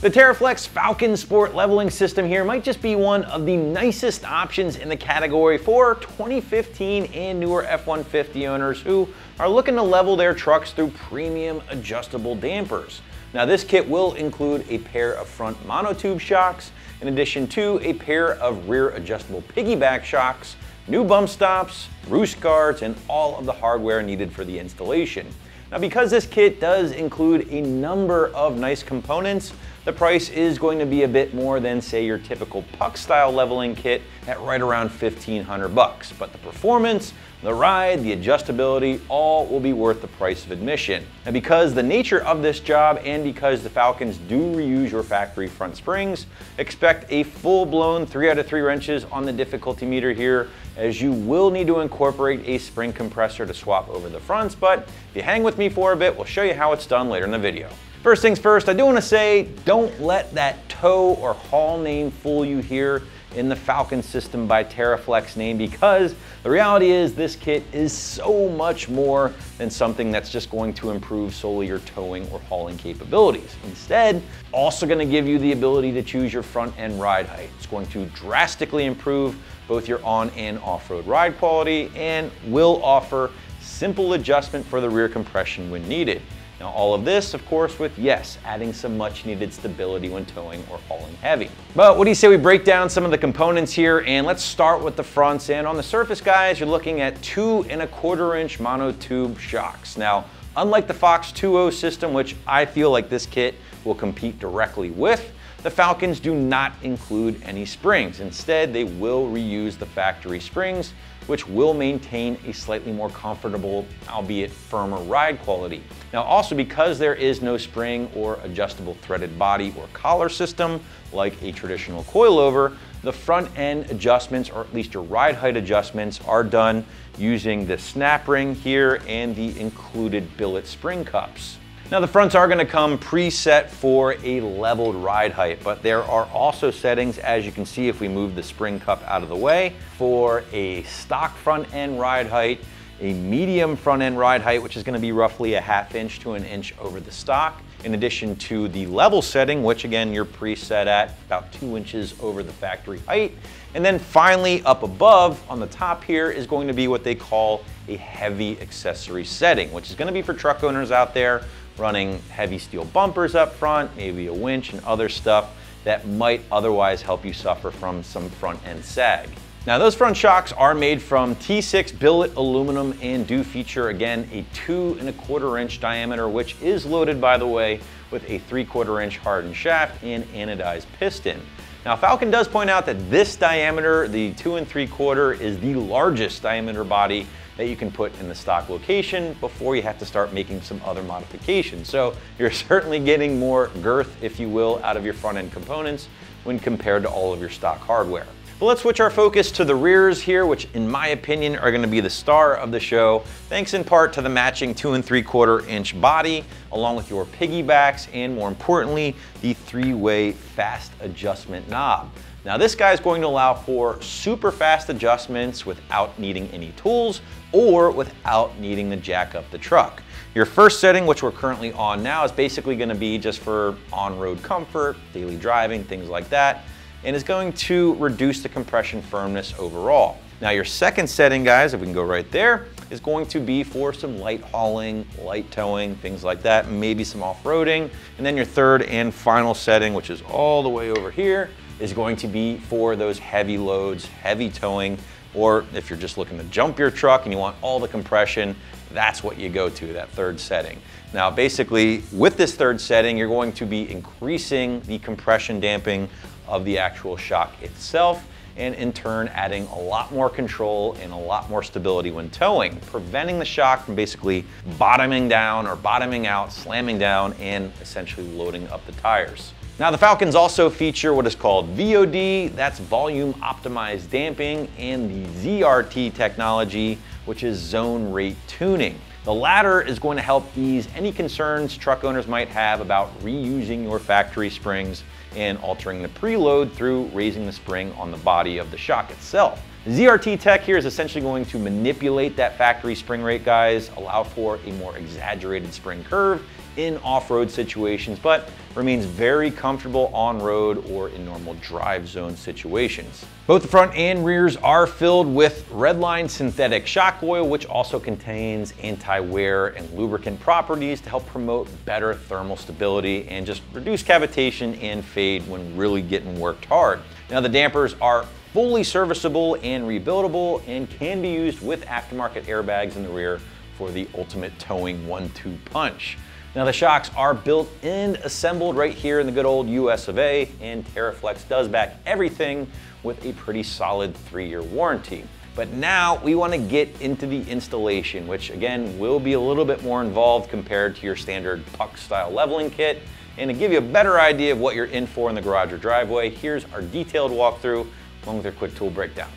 The Teraflex Falcon Sport Leveling System here might just be one of the nicest options in the category for 2015 and newer F-150 owners who are looking to level their trucks through premium adjustable dampers. Now, this kit will include a pair of front monotube shocks, in addition to a pair of rear adjustable piggyback shocks, new bump stops, roost guards, and all of the hardware needed for the installation. Now, because this kit does include a number of nice components, the price is going to be a bit more than, say, your typical puck style leveling kit at right around $1,500 bucks. But the performance, the ride, the adjustability, all will be worth the price of admission. And because the nature of this job and because the Falcons do reuse your factory front springs, expect a full-blown 3 out of 3 wrenches on the difficulty meter here, as you will need to incorporate a spring compressor to swap over the fronts. But if you hang with me for a bit, we'll show you how it's done later in the video. First things first, I do want to say, don't let that tow or haul name fool you here in the Falcon System by Teraflex name, because the reality is this kit is so much more than something that's just going to improve solely your towing or hauling capabilities. Instead, also going to give you the ability to choose your front end ride height. It's going to drastically improve both your on and off-road ride quality and will offer simple adjustment for the rear compression when needed. Now, all of this, of course, with, yes, adding some much needed stability when towing or hauling heavy. But what do you say we break down some of the components here, and let's start with the fronts. And on the surface, guys, you're looking at 2¼ inch monotube shocks. Now, unlike the Fox 2.0 system, which I feel like this kit will compete directly with, the Falcons do not include any springs. Instead, they will reuse the factory springs, which will maintain a slightly more comfortable, albeit firmer, ride quality. Now, also because there is no spring or adjustable threaded body or collar system like a traditional coilover, the front end adjustments, or at least your ride height adjustments, are done using the snap ring here and the included billet spring cups. Now, the fronts are going to come preset for a leveled ride height, but there are also settings, as you can see if we move the spring cup out of the way, for a stock front end ride height, a medium front end ride height, which is going to be roughly a 1/2 inch to 1 inch over the stock, in addition to the level setting, which again you're preset at about 2 inches over the factory height. And then finally, up above on the top here is going to be what they call a heavy accessory setting, which is going to be for truck owners out there running heavy steel bumpers up front, maybe a winch and other stuff that might otherwise help you suffer from some front end sag. Now, those front shocks are made from T6 billet aluminum and do feature, again, a 2¼ inch diameter, which is loaded, by the way, with a 3/4 inch hardened shaft and anodized piston. Now, Falcon does point out that this diameter, the 2¾, is the largest diameter body that you can put in the stock location before you have to start making some other modifications. So you're certainly getting more girth, if you will, out of your front end components when compared to all of your stock hardware. But let's switch our focus to the rears here, which in my opinion are going to be the star of the show, thanks in part to the matching 2¾ inch body, along with your piggybacks, and more importantly, the 3-way fast adjustment knob. Now, this guy is going to allow for super fast adjustments without needing any tools or without needing to jack up the truck. Your first setting, which we're currently on now, is basically going to be just for on-road comfort, daily driving, things like that, and is going to reduce the compression firmness overall. Now, your second setting, guys, if we can go right there, is going to be for some light hauling, light towing, things like that, maybe some off-roading. And then your third and final setting, which is all the way over here, is going to be for those heavy loads, heavy towing, or if you're just looking to jump your truck and you want all the compression, that's what you go to, that third setting. Now, basically, with this third setting, you're going to be increasing the compression damping of the actual shock itself, and in turn adding a lot more control and a lot more stability when towing, preventing the shock from basically bottoming down or bottoming out, slamming down, and essentially loading up the tires. Now, the Falcons also feature what is called VOD, that's volume optimized damping, and the ZRT technology, which is zone rate tuning. The latter is going to help ease any concerns truck owners might have about reusing your factory springs and altering the preload through raising the spring on the body of the shock itself. ZRT tech here is essentially going to manipulate that factory spring rate, guys, allow for a more exaggerated spring curve, in off-road situations, but remains very comfortable on-road or in normal drive zone situations. Both the front and rears are filled with Redline synthetic shock oil, which also contains anti-wear and lubricant properties to help promote better thermal stability and just reduce cavitation and fade when really getting worked hard. Now the dampers are fully serviceable and rebuildable and can be used with aftermarket airbags in the rear for the ultimate towing 1-2 punch. Now the shocks are built and assembled right here in the good old US of A, and Teraflex does back everything with a pretty solid 3-year warranty. But now we want to get into the installation, which again will be a little bit more involved compared to your standard puck style leveling kit. And to give you a better idea of what you're in for in the garage or driveway, here's our detailed walkthrough along with our quick tool breakdown.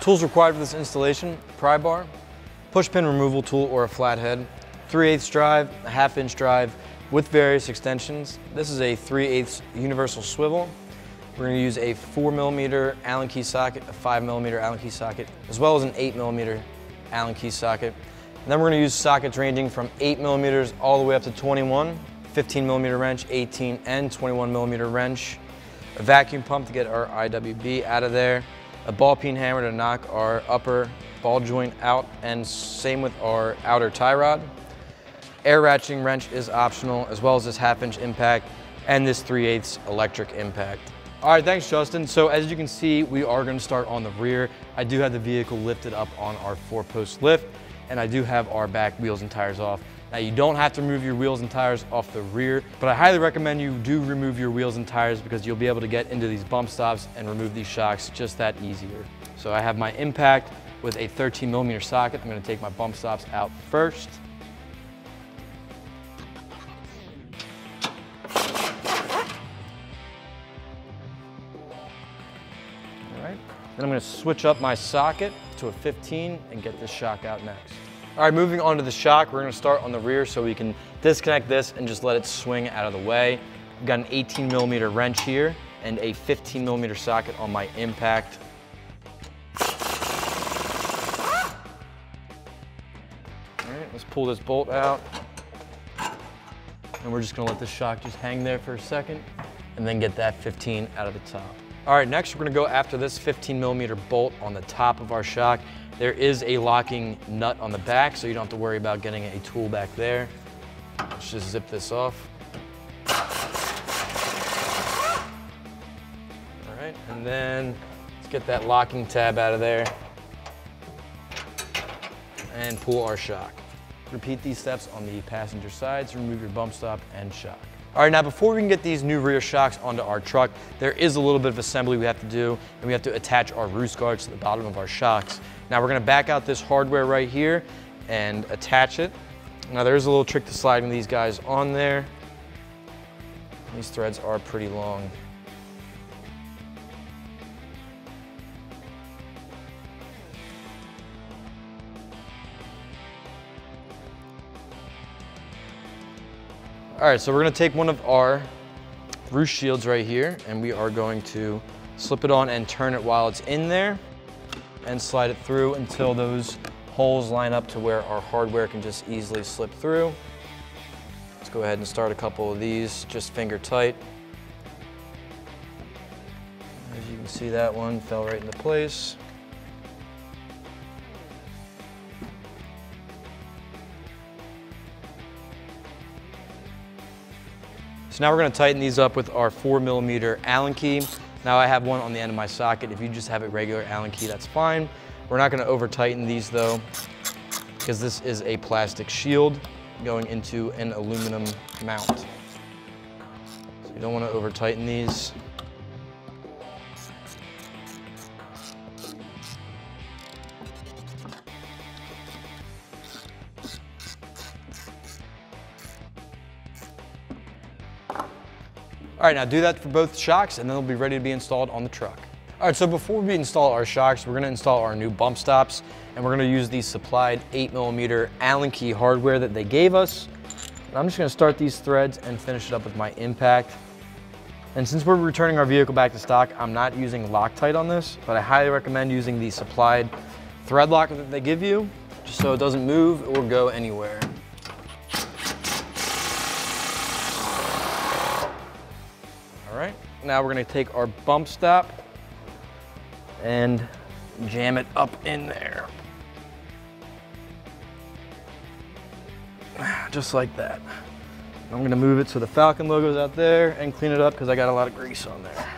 Tools required for this installation: pry bar, push pin removal tool or a flathead, 3/8 drive, a 1/2 inch drive with various extensions. This is a 3/8 universal swivel. We're going to use a 4mm Allen key socket, a 5mm Allen key socket, as well as an 8mm Allen key socket. And then we're going to use sockets ranging from 8mm all the way up to 21, 15mm wrench, 18 and 21mm wrench, a vacuum pump to get our IWB out of there, a ball peen hammer to knock our upper ball joint out, and same with our outer tie rod. Air ratcheting wrench is optional, as well as this 1/2 inch impact and this 3/8 electric impact. All right, thanks Justin. So as you can see, we are going to start on the rear. I do have the vehicle lifted up on our 4-post lift, and I do have our back wheels and tires off. Now you don't have to remove your wheels and tires off the rear, but I highly recommend you do remove your wheels and tires because you'll be able to get into these bump stops and remove these shocks just that easier. So I have my impact with a 13mm socket. I'm going to take my bump stops out first. All right, then I'm going to switch up my socket to a 15 and get this shock out next. All right, moving on to the shock, we're gonna start on the rear so we can disconnect this and just let it swing out of the way. We've got an 18mm wrench here and a 15mm socket on my impact. All right, let's pull this bolt out. And we're just gonna let this shock just hang there for a second and then get that 15 out of the top. All right, next we're gonna go after this 15mm bolt on the top of our shock. There is a locking nut on the back, so you don't have to worry about getting a tool back there. Let's just zip this off. All right, and then let's get that locking tab out of there and pull our shock. Repeat these steps on the passenger sides, remove your bump stop and shock. All right, now before we can get these new rear shocks onto our truck, there is a little bit of assembly we have to do, and we have to attach our roost guards to the bottom of our shocks. Now we're gonna back out this hardware right here and attach it. Now there's a little trick to sliding these guys on there. These threads are pretty long. All right, so we're gonna take one of our roost shields right here and we are going to slip it on and turn it while it's in there and slide it through until those holes line up to where our hardware can just easily slip through. Let's go ahead and start a couple of these, just finger tight. As you can see, that one fell right into place. So now we're going to tighten these up with our 4mm Allen key. Now I have one on the end of my socket. If you just have a regular Allen key, that's fine. We're not going to over tighten these though, because this is a plastic shield going into an aluminum mount. So you don't want to over tighten these. All right, now do that for both shocks and then they'll be ready to be installed on the truck. All right, so before we install our shocks, we're gonna install our new bump stops and we're gonna use the supplied 8mm Allen key hardware that they gave us. And I'm just gonna start these threads and finish it up with my impact. And since we're returning our vehicle back to stock, I'm not using Loctite on this, but I highly recommend using the supplied thread locker that they give you, just so it doesn't move or go anywhere. Now we're gonna take our bump stop and jam it up in there. Just like that. I'm gonna move it so the Falcon logo's out there and clean it up because I got a lot of grease on there.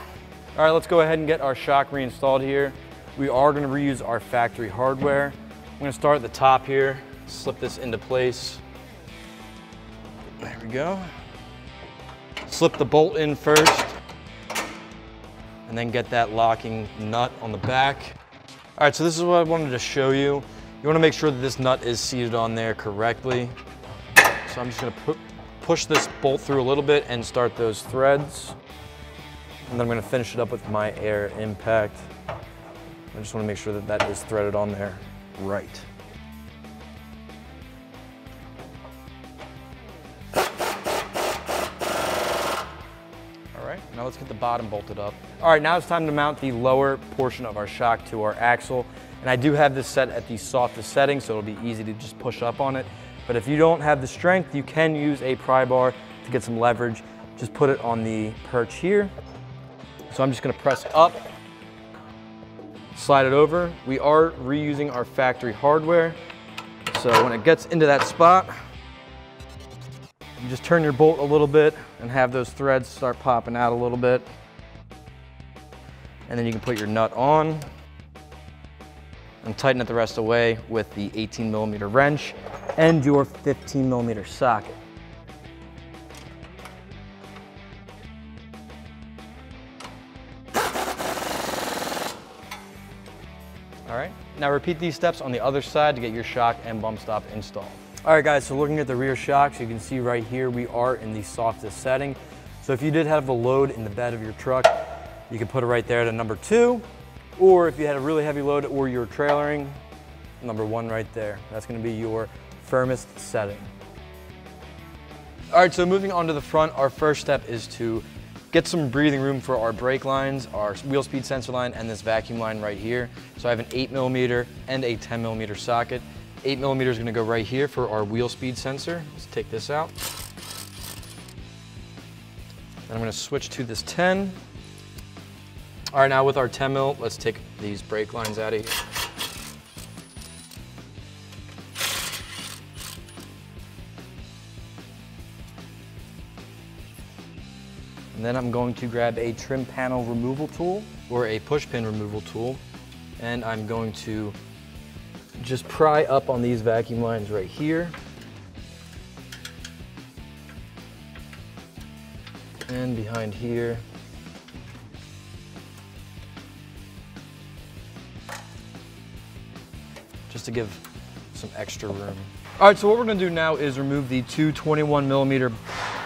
All right, let's go ahead and get our shock reinstalled here. We are gonna reuse our factory hardware. I'm gonna start at the top here, slip this into place. There we go. Slip the bolt in first, and then get that locking nut on the back. All right, so this is what I wanted to show you. You wanna make sure that this nut is seated on there correctly. So I'm just gonna push this bolt through a little bit and start those threads. And then I'm gonna finish it up with my air impact. I just wanna make sure that that is threaded on there right. Now let's get the bottom bolted up. All right, now it's time to mount the lower portion of our shock to our axle. And I do have this set at the softest setting, so it'll be easy to just push up on it. But if you don't have the strength, you can use a pry bar to get some leverage. Just put it on the perch here. So I'm just gonna press up, slide it over. We are reusing our factory hardware. So when it gets into that spot, you just turn your bolt a little bit and have those threads start popping out a little bit. And then you can put your nut on and tighten it the rest away with the 18mm wrench and your 15mm socket. All right, now repeat these steps on the other side to get your shock and bump stop installed. All right guys, so looking at the rear shocks, you can see right here we are in the softest setting. So if you did have the load in the bed of your truck, you could put it right there to number 2, or if you had a really heavy load or you were trailering, number 1 right there. That's gonna be your firmest setting. All right, so moving on to the front, our first step is to get some breathing room for our brake lines, our wheel speed sensor line, and this vacuum line right here. So I have an 8mm and a 10mm socket. 8mm is gonna go right here for our wheel speed sensor. Let's take this out. And I'm gonna switch to this 10. All right, now with our 10mm, let's take these brake lines out of here. And then I'm going to grab a trim panel removal tool or a push pin removal tool. And I'm going to just pry up on these vacuum lines right here. And behind here. Just to give some extra room. All right, so what we're gonna do now is remove the two 21mm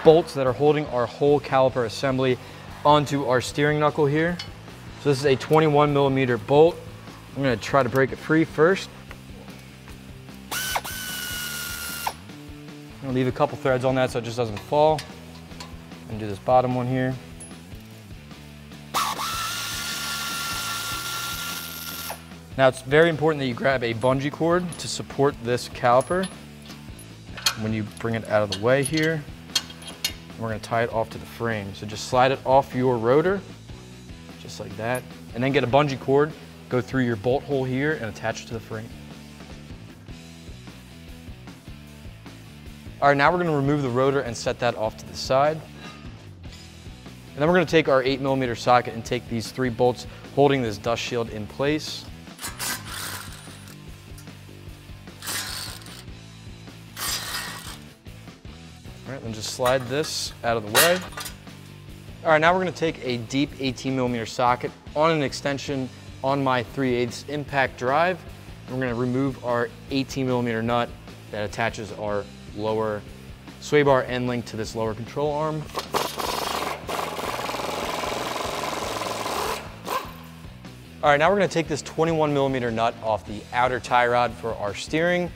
bolts that are holding our whole caliper assembly onto our steering knuckle here. So this is a 21mm bolt. I'm gonna try to break it free first. I'm gonna leave a couple threads on that so it just doesn't fall. And do this bottom one here. Now it's very important that you grab a bungee cord to support this caliper. When you bring it out of the way here, we're gonna tie it off to the frame. So just slide it off your rotor, just like that. And then get a bungee cord, go through your bolt hole here and attach it to the frame. All right, now we're gonna remove the rotor and set that off to the side. And then we're gonna take our 8mm socket and take these 3 bolts holding this dust shield in place. All right, then just slide this out of the way. All right, now we're gonna take a deep 18mm socket on an extension on my 3/8 impact drive. We're gonna remove our 18mm nut that attaches our lower sway bar end link to this lower control arm. All right, now we're gonna take this 21mm nut off the outer tie rod for our steering,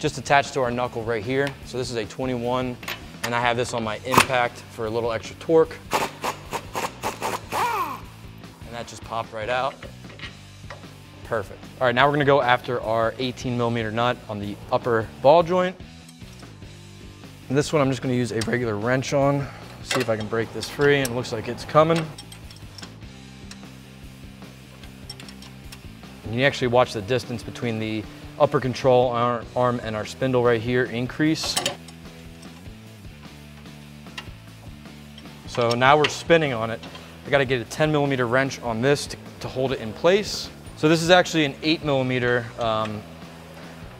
just attached to our knuckle right here. So this is a 21, and I have this on my impact for a little extra torque. And that just popped right out. Perfect. All right, now we're gonna go after our 18mm nut on the upper ball joint. And this one I'm just gonna use a regular wrench on. See if I can break this free, and it looks like it's coming. You can actually watch the distance between the upper control arm and our spindle right here increase. So now we're spinning on it. I gotta get a 10mm wrench on this to hold it in place. So this is actually an 8mm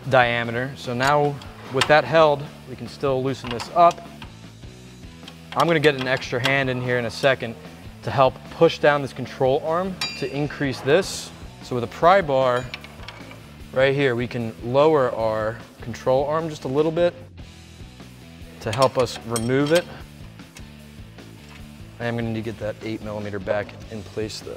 diameter. So now with that held, we can still loosen this up. I'm gonna get an extra hand in here in a second to help push down this control arm to increase this. So with a pry bar right here, we can lower our control arm just a little bit to help us remove it. I am gonna need to get that 8mm back in place though.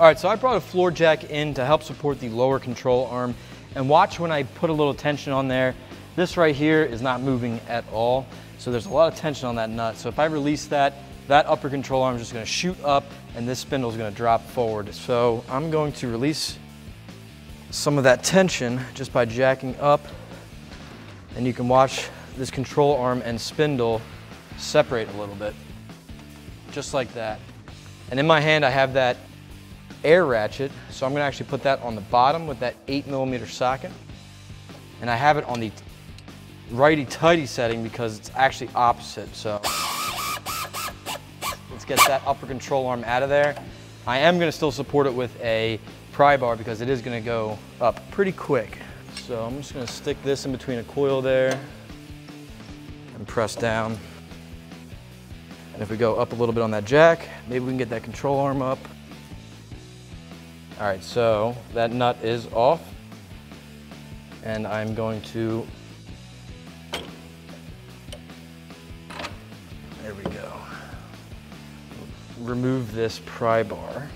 All right, so I brought a floor jack in to help support the lower control arm, and watch when I put a little tension on there. This right here is not moving at all, so there's a lot of tension on that nut. So if I release that, that upper control arm is just gonna shoot up and this spindle is gonna drop forward. So I'm going to release some of that tension just by jacking up, and you can watch this control arm and spindle separate a little bit, just like that. And in my hand I have that air ratchet, so I'm gonna actually put that on the bottom with that 8mm socket, and I have it on the righty-tighty setting because it's actually opposite. So let's get that upper control arm out of there. I am gonna still support it with a pry bar because it is gonna go up pretty quick. So I'm just gonna stick this in between a coil there and press down. And if we go up a little bit on that jack, maybe we can get that control arm up. All right, so that nut is off, and I'm going to, there we go, remove this pry bar.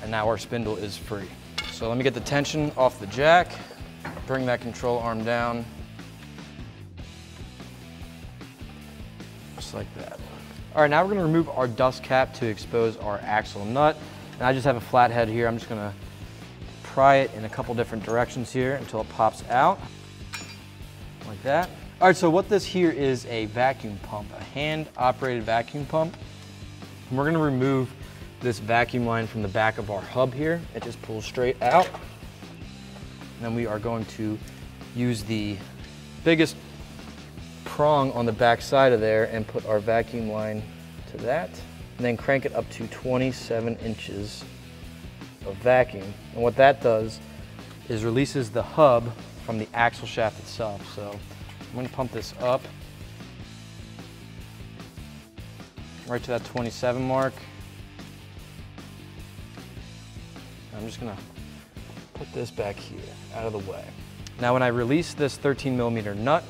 And now our spindle is free. So let me get the tension off the jack, bring that control arm down, just like that. All right, now we're gonna remove our dust cap to expose our axle nut. And I just have a flat head here. I'm just gonna pry it in a couple different directions here until it pops out, like that. All right, so what this here is a vacuum pump, a hand-operated vacuum pump. And we're gonna remove this vacuum line from the back of our hub here. It just pulls straight out. And then we are going to use the biggest prong on the back side of there and put our vacuum line to that. And then crank it up to 27 inches of vacuum. And what that does is releases the hub from the axle shaft itself. So I'm gonna pump this up right to that 27 mark. I'm just gonna put this back here, out of the way. Now when I release this 13mm nut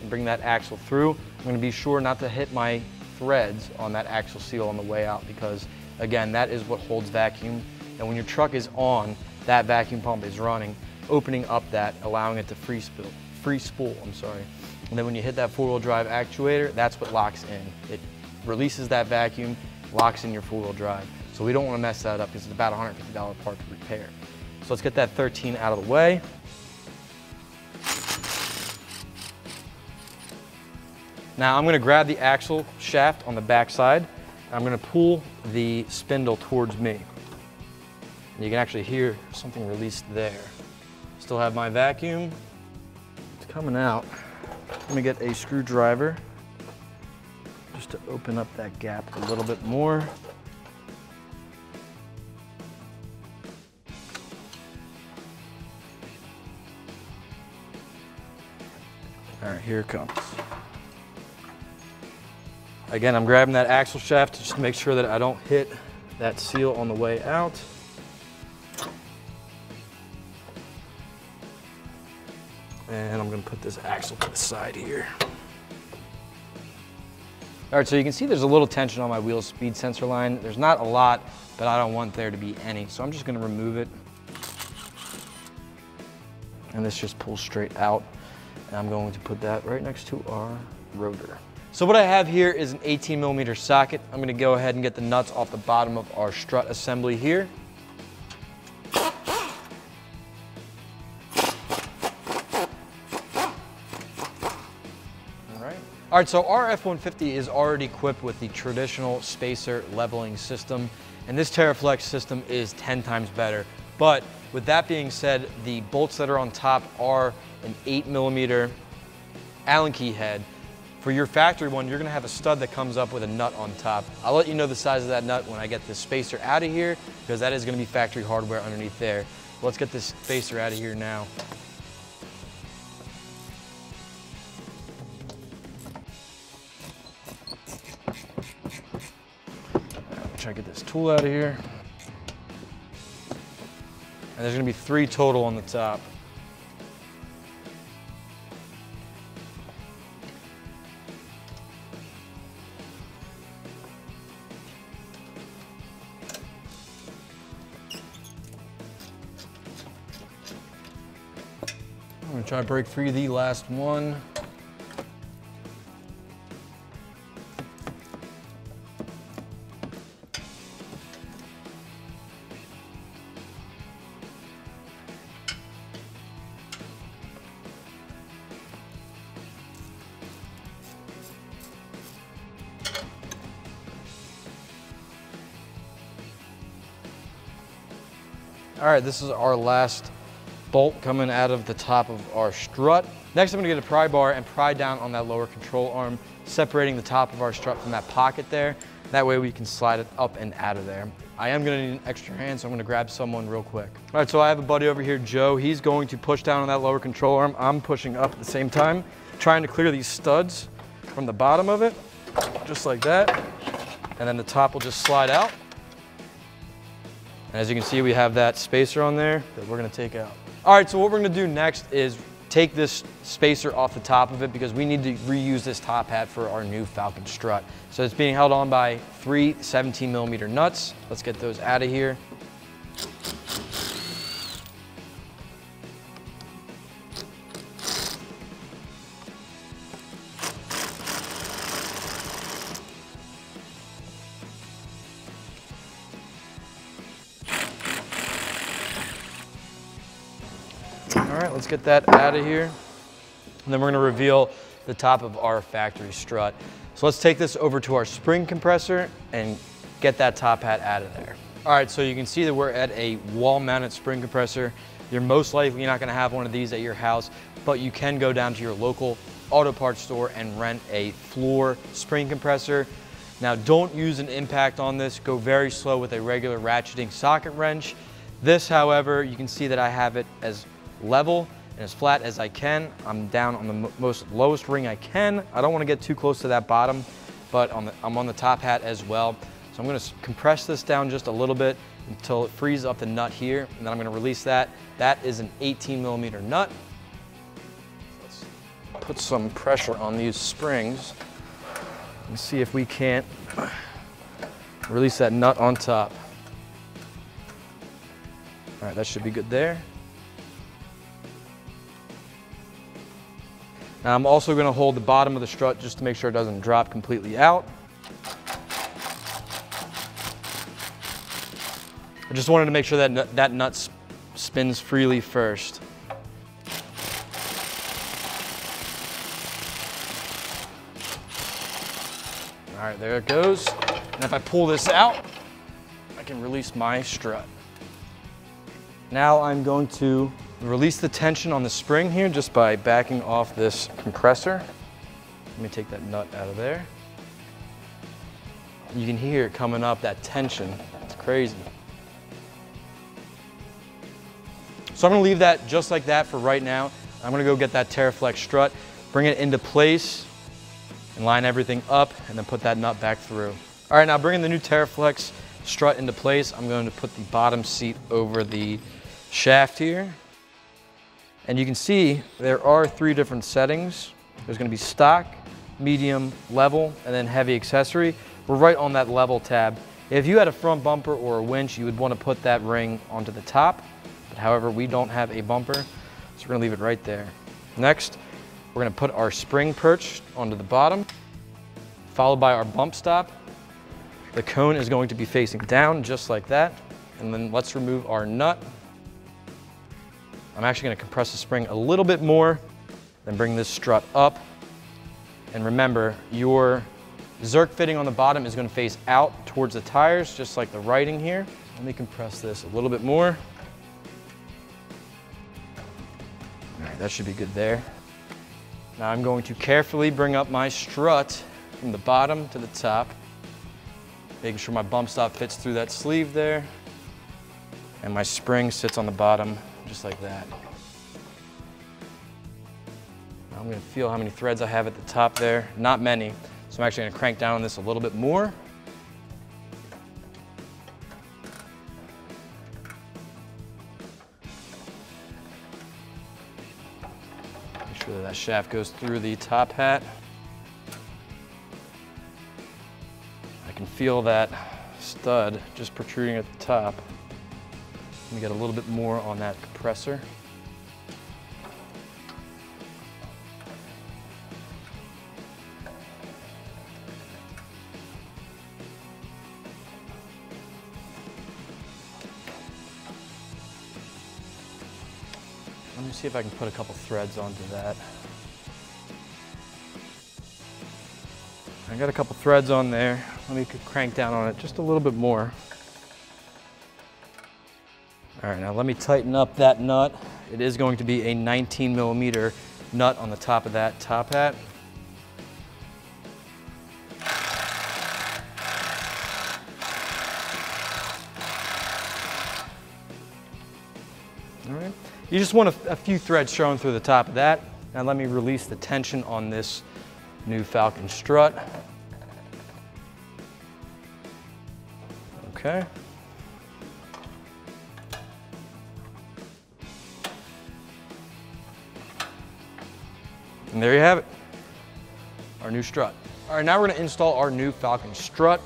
and bring that axle through, I'm gonna be sure not to hit my threads on that axle seal on the way out, because again, that is what holds vacuum. And when your truck is on, that vacuum pump is running, opening up that, allowing it to free spool, I'm sorry. And then when you hit that four-wheel drive actuator, that's what locks in. It releases that vacuum, locks in your four-wheel drive. So we don't want to mess that up because it's about $150 part to repair. So let's get that 13 out of the way. Now I'm going to grab the axle shaft on the back side. I'm going to pull the spindle towards me. And you can actually hear something released there. Still have my vacuum. It's coming out. Let me get a screwdriver just to open up that gap a little bit more. All right, here it comes. Again, I'm grabbing that axle shaft just to make sure that I don't hit that seal on the way out. And I'm gonna put this axle to the side here. All right, so you can see there's a little tension on my wheel speed sensor line. There's not a lot, but I don't want there to be any. So I'm just gonna remove it. And this just pulls straight out. And I'm going to put that right next to our rotor. So what I have here is an 18mm socket. I'm gonna go ahead and get the nuts off the bottom of our strut assembly here. All right, so our F-150 is already equipped with the traditional spacer leveling system, and this Teraflex system is 10 times better. But with that being said, the bolts that are on top are an 8mm Allen key head. For your factory one, you're gonna have a stud that comes up with a nut on top. I'll let you know the size of that nut when I get this spacer out of here, because that is gonna be factory hardware underneath there. Let's get this spacer out of here now. Try to get this tool out of here. And there's gonna be 3 total on the top. I'm gonna try to break free the last one. All right, this is our last bolt coming out of the top of our strut. Next, I'm gonna get a pry bar and pry down on that lower control arm, separating the top of our strut from that pocket there. That way we can slide it up and out of there. I am gonna need an extra hand, so I'm gonna grab someone real quick. All right, so I have a buddy over here, Joe. He's going to push down on that lower control arm. I'm pushing up at the same time, trying to clear these studs from the bottom of it, just like that. And then the top will just slide out. And as you can see, we have that spacer on there that we're gonna take out. All right, so what we're gonna do next is take this spacer off the top of it, because we need to reuse this top hat for our new Falcon strut. So it's being held on by 3 17mm nuts. Let's get those out of here. All right, let's get that out of here. And then we're gonna reveal the top of our factory strut. So let's take this over to our spring compressor and get that top hat out of there. All right, so you can see that we're at a wall-mounted spring compressor. You're most likely not gonna have one of these at your house, but you can go down to your local auto parts store and rent a floor spring compressor. Now, don't use an impact on this. Go very slow with a regular ratcheting socket wrench. This, however, you can see that I have it as level and as flat as I can. I'm down on the lowest ring I can. I don't want to get too close to that bottom, but I'm on the top hat as well. So I'm going to compress this down just a little bit until it frees up the nut here, and then I'm going to release that. That is an 18mm nut. Let's put some pressure on these springs and see if we can't release that nut on top. All right, that should be good there. Now I'm also going to hold the bottom of the strut just to make sure it doesn't drop completely out. I just wanted to make sure that nut spins freely first. All right, there it goes. And if I pull this out, I can release my strut. Now I'm going to release the tension on the spring here just by backing off this compressor. Let me take that nut out of there. You can hear it coming up, that tension. It's crazy. So I'm gonna leave that just like that for right now. I'm gonna go get that Teraflex strut, bring it into place, and line everything up, and then put that nut back through. All right, now bringing the new Teraflex strut into place, I'm going to put the bottom seat over the shaft here. And you can see there are 3 different settings. There's gonna be stock, medium, level, and then heavy accessory. We're right on that level tab. If you had a front bumper or a winch, you would wanna put that ring onto the top. But however, we don't have a bumper, so we're gonna leave it right there. Next, we're gonna put our spring perch onto the bottom, followed by our bump stop. The cone is going to be facing down, just like that. And then let's remove our nut. I'm actually gonna compress the spring a little bit more, then bring this strut up, And remember, your Zerk fitting on the bottom is going to face out towards the tires, just like the writing here. Let me compress this a little bit more. All right, that should be good there. Now I'm going to carefully bring up my strut from the bottom to the top, making sure my bump stop fits through that sleeve there. And my spring sits on the bottom, just like that. Now I'm going to feel how many threads I have at the top there. Not many, so I'm actually going to crank down on this a little bit more. Make sure that that shaft goes through the top hat. I can feel that stud just protruding at the top. Let me get a little bit more on that compressor. Let me see if I can put a couple threads onto that. I got a couple threads on there. Let me crank down on it just a little bit more. All right, now let me tighten up that nut. It is going to be a 19 millimeter nut on the top of that top hat. All right, you just want a few threads shown through the top of that. Now let me release the tension on this new Falcon strut. Okay. And there you have it, our new strut. All right, now we're gonna install our new Falcon strut.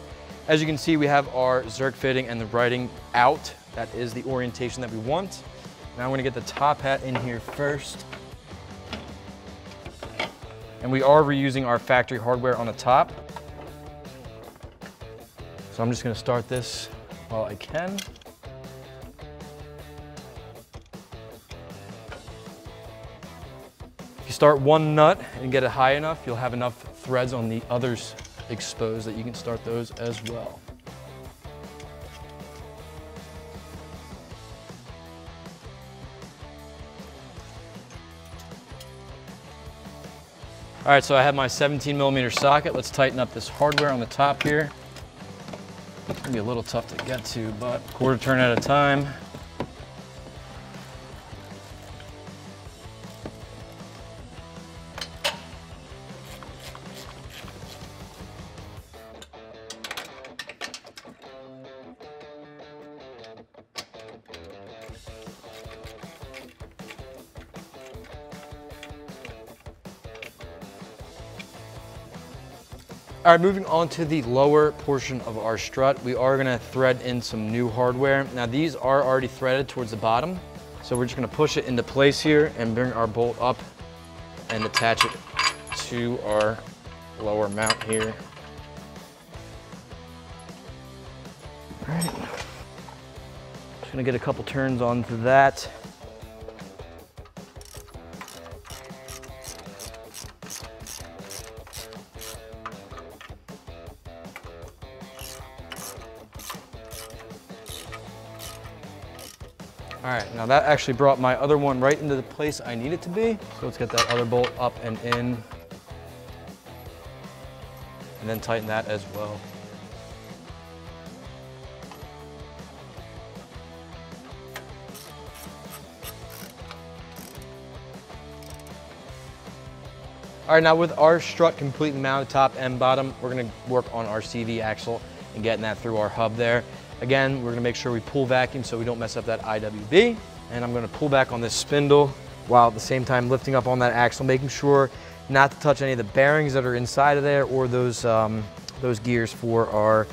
As you can see, we have our Zerk fitting and the writing out. That is the orientation that we want. Now I'm gonna get the top hat in here first. And we are reusing our factory hardware on the top. So I'm just gonna start this while I can. Start one nut and get it high enough, you'll have enough threads on the others exposed that you can start those as well. All right, so I have my 17 millimeter socket. Let's tighten up this hardware on the top here. It's gonna be a little tough to get to, but quarter turn at a time. All right, moving on to the lower portion of our strut, we are gonna thread in some new hardware. Now these are already threaded towards the bottom, so we're just gonna push it into place here and bring our bolt up and attach it to our lower mount here. All right, just gonna get a couple turns onto that. All right, now that actually brought my other one right into the place I need it to be. So let's get that other bolt up and in. And then tighten that as well. All right, now with our strut completely mounted top and bottom, we're gonna work on our CV axle and getting that through our hub there. Again, we're gonna make sure we pull vacuum so we don't mess up that IWB. And I'm gonna pull back on this spindle while at the same time lifting up on that axle, making sure not to touch any of the bearings that are inside of there or those gears for our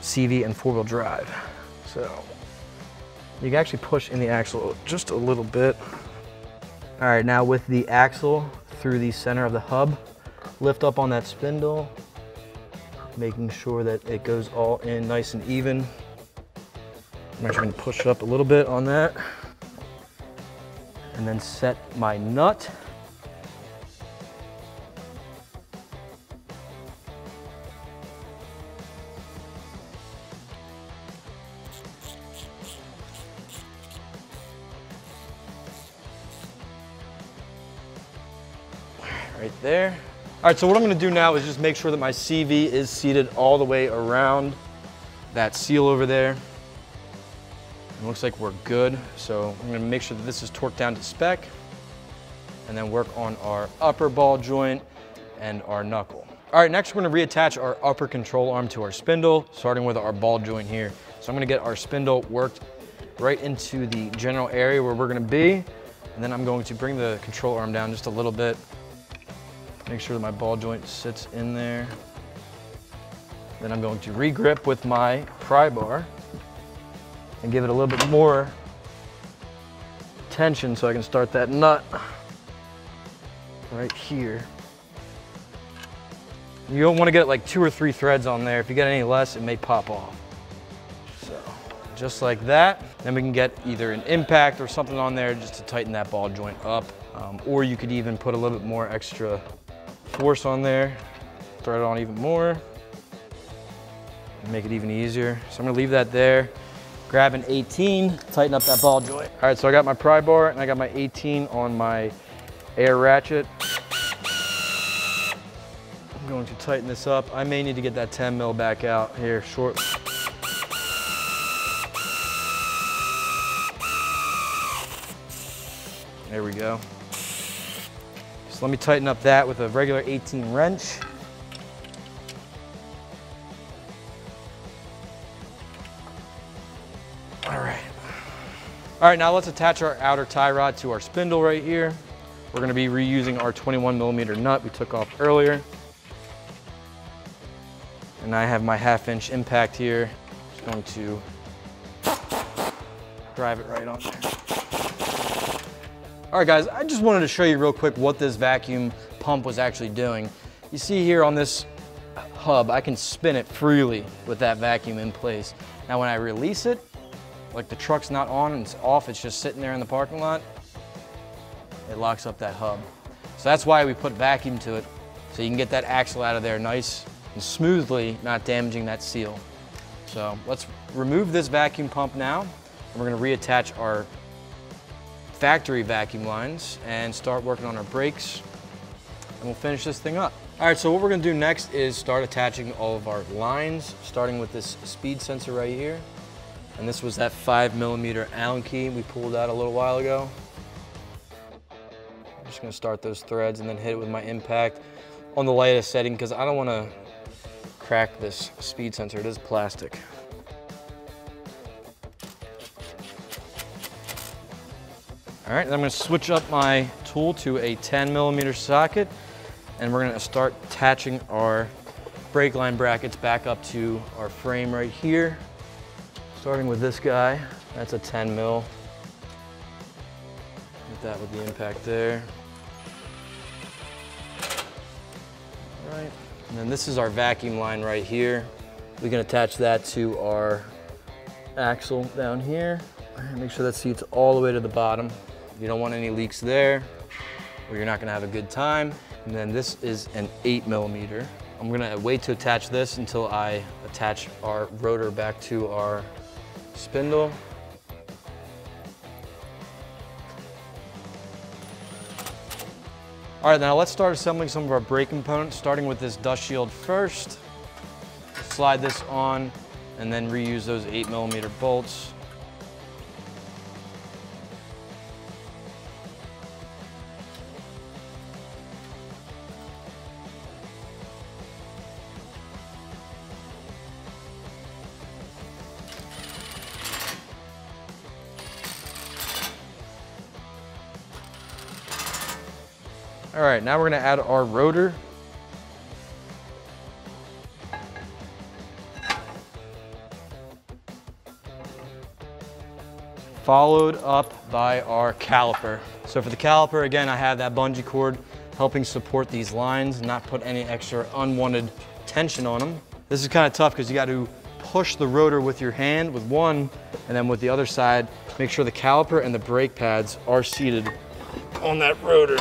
CV and four-wheel drive. So you can actually push in the axle just a little bit. All right, now with the axle through the center of the hub, lift up on that spindle, making sure that it goes all in nice and even. I'm actually gonna push up a little bit on that and then set my nut. right there. All right, so what I'm gonna do now is just make sure that my CV is seated all the way around that seal over there. It looks like we're good, so I'm gonna make sure that this is torqued down to spec and then work on our upper ball joint and our knuckle. All right, next we're gonna reattach our upper control arm to our spindle, starting with our ball joint here. So I'm gonna get our spindle worked right into the general area where we're gonna be, and then I'm going to bring the control arm down just a little bit. Make sure that my ball joint sits in there. Then I'm going to re-grip with my pry bar and give it a little bit more tension so I can start that nut right here. You don't want to get like 2 or 3 threads on there. If you get any less, it may pop off. So just like that. Then we can get either an impact or something on there just to tighten that ball joint up. Or you could even put a little bit more extra force on there, throw it on even more, and make it even easier. So I'm gonna leave that there. Grab an 18, tighten up that ball joint. All right, so I got my pry bar and I got my 18 on my air ratchet. I'm going to tighten this up. I may need to get that 10 mil back out here shortly. There we go. So let me tighten up that with a regular 18 wrench. All right, now let's attach our outer tie rod to our spindle right here. We're gonna be reusing our 21mm nut we took off earlier. And I have my 1/2 inch impact here. Just going to drive it right on there. All right guys, I just wanted to show you real quick what this vacuum pump was actually doing. You see here on this hub, I can spin it freely with that vacuum in place. Now when I release it, like the truck's not on and it's off, it's just sitting there in the parking lot, it locks up that hub. So that's why we put vacuum to it, so you can get that axle out of there nice and smoothly, not damaging that seal. So let's remove this vacuum pump now, and we're gonna reattach our factory vacuum lines and start working on our brakes, and we'll finish this thing up. All right, so what we're gonna do next is start attaching all of our lines, starting with this speed sensor right here. And this was that 5mm Allen key we pulled out a little while ago. I'm just gonna start those threads and then hit it with my impact on the lightest setting because I don't wanna crack this speed sensor, it is plastic. All right, and I'm gonna switch up my tool to a 10mm socket and we're gonna start attaching our brake line brackets back up to our frame right here. Starting with this guy, that's a 10 mil. Hit that with the impact there. All right, and then this is our vacuum line right here. We can attach that to our axle down here. Make sure that seats all the way to the bottom. You don't want any leaks there, or you're not gonna have a good time. And then this is an 8mm. I'm gonna wait to attach this until I attach our rotor back to our spindle. All right, now let's start assembling some of our brake components, starting with this dust shield first. Slide this on and then reuse those 8mm bolts. All right, now we're gonna add our rotor. Followed up by our caliper. So for the caliper, again, I have that bungee cord helping support these lines and not put any extra unwanted tension on them. This is kind of tough because you got to push the rotor with your hand with one and then with the other side, make sure the caliper and the brake pads are seated on that rotor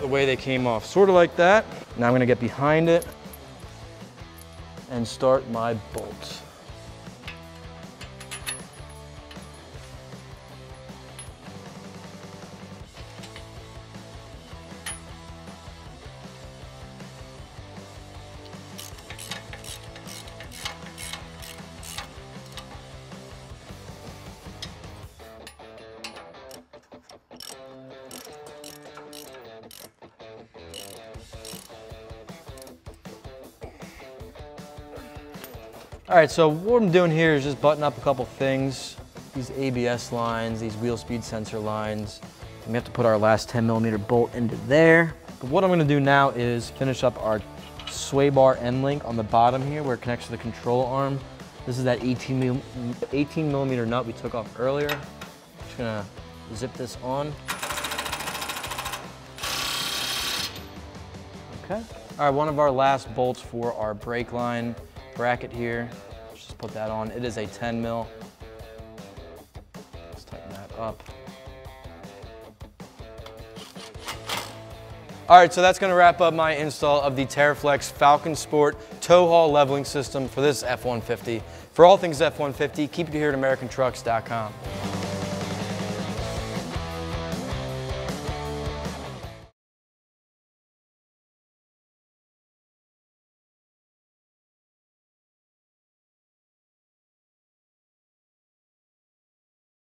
the way they came off, sort of like that. Now I'm gonna get behind it and start my bolts. All right, so what I'm doing here is just button up a couple things. These ABS lines, these wheel speed sensor lines. And we have to put our last 10mm bolt into there. But what I'm gonna do now is finish up our sway bar end link on the bottom here where it connects to the control arm. This is that 18mm nut we took off earlier. Just gonna zip this on. Okay. All right, one of our last bolts for our brake line bracket here. Let's just put that on. It is a 10mm. Let's tighten that up. All right, so that's gonna wrap up my install of the Teraflex Falcon Sport Tow Haul Leveling System for this F-150. For all things F-150, keep it here at AmericanTrucks.com.